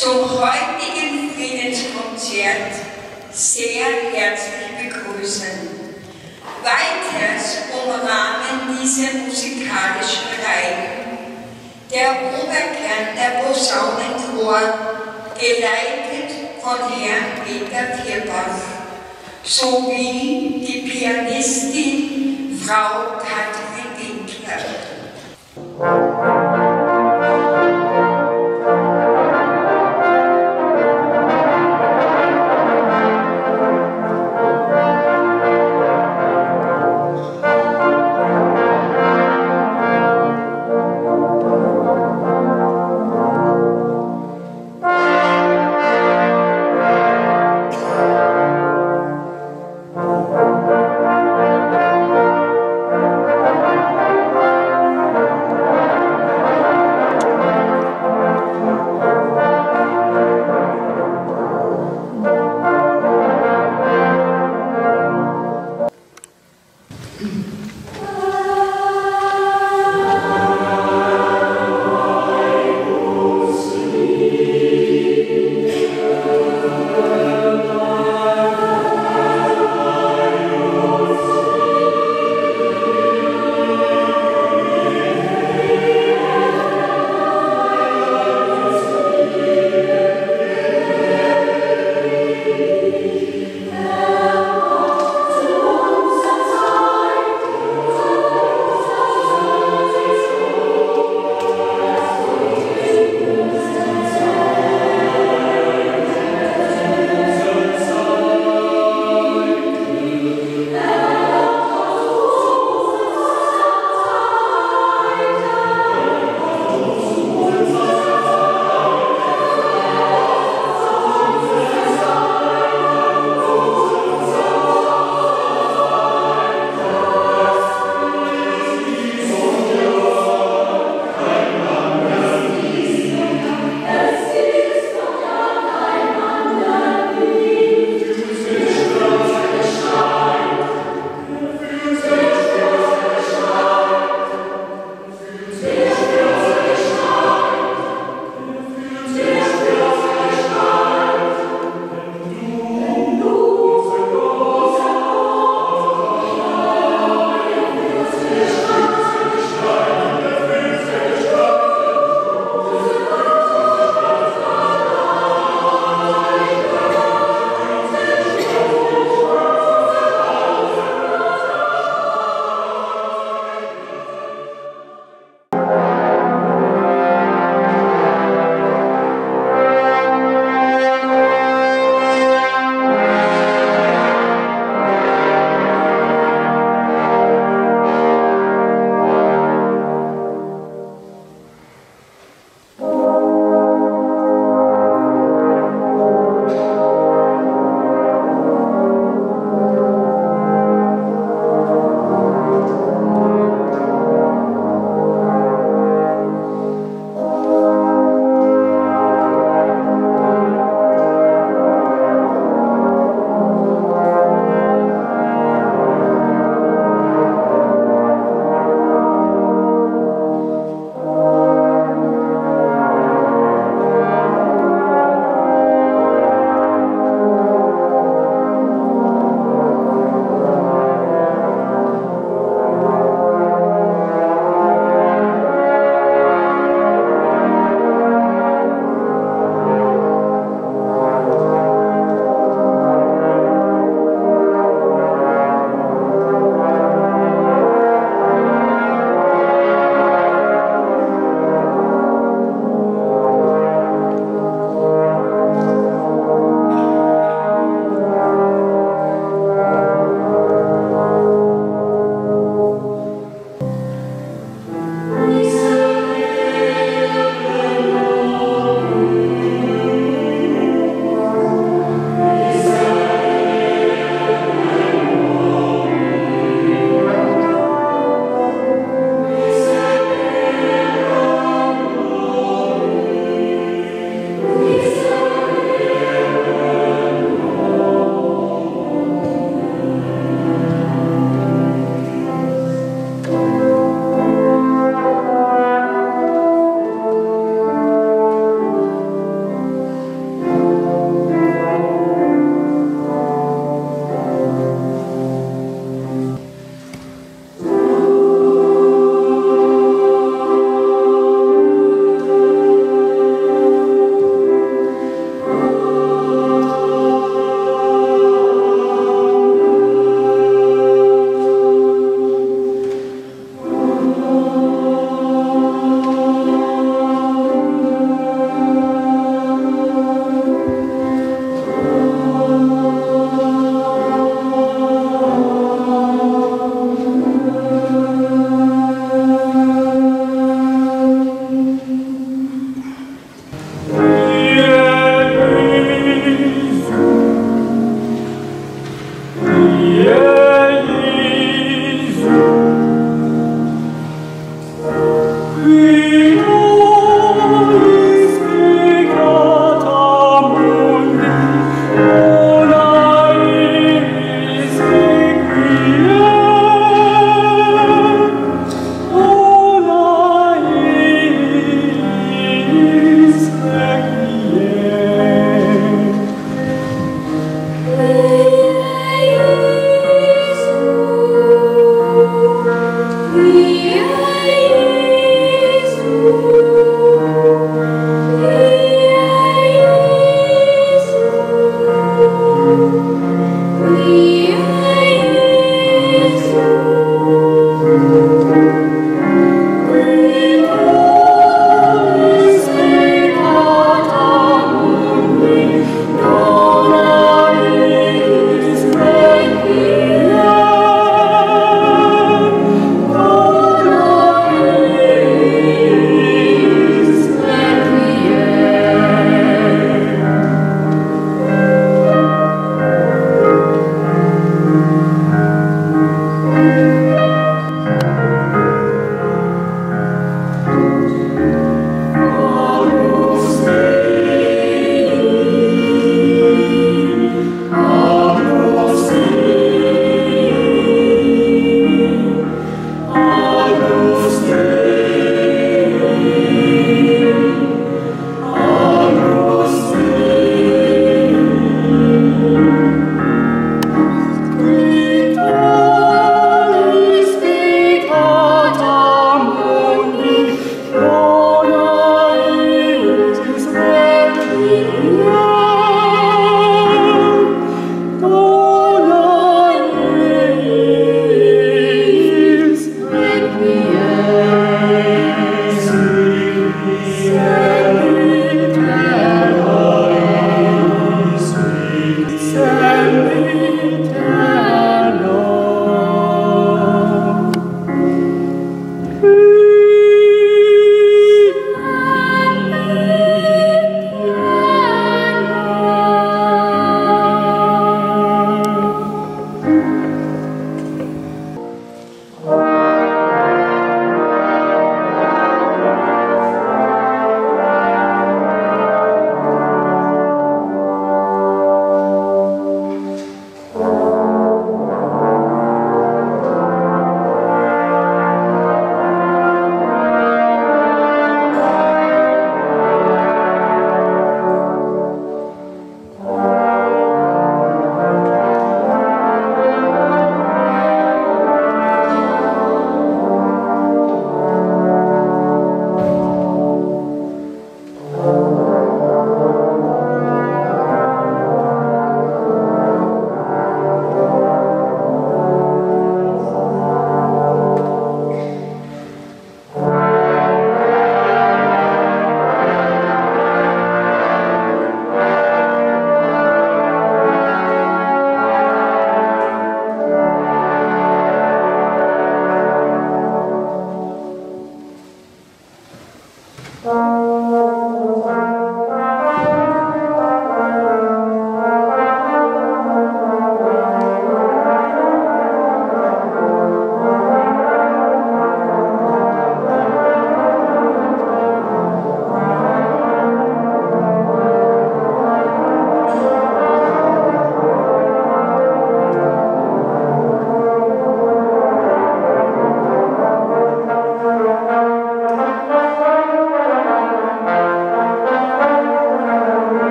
zum heutigen Friedenskonzert sehr herzlich begrüßen. Weiters umrahmen diese musikalischen Reihen der Oberkärntner Posaunenchor, geleitet von Herrn Peter Vierbauch, sowie die Pianistin Frau Katrin Winkler.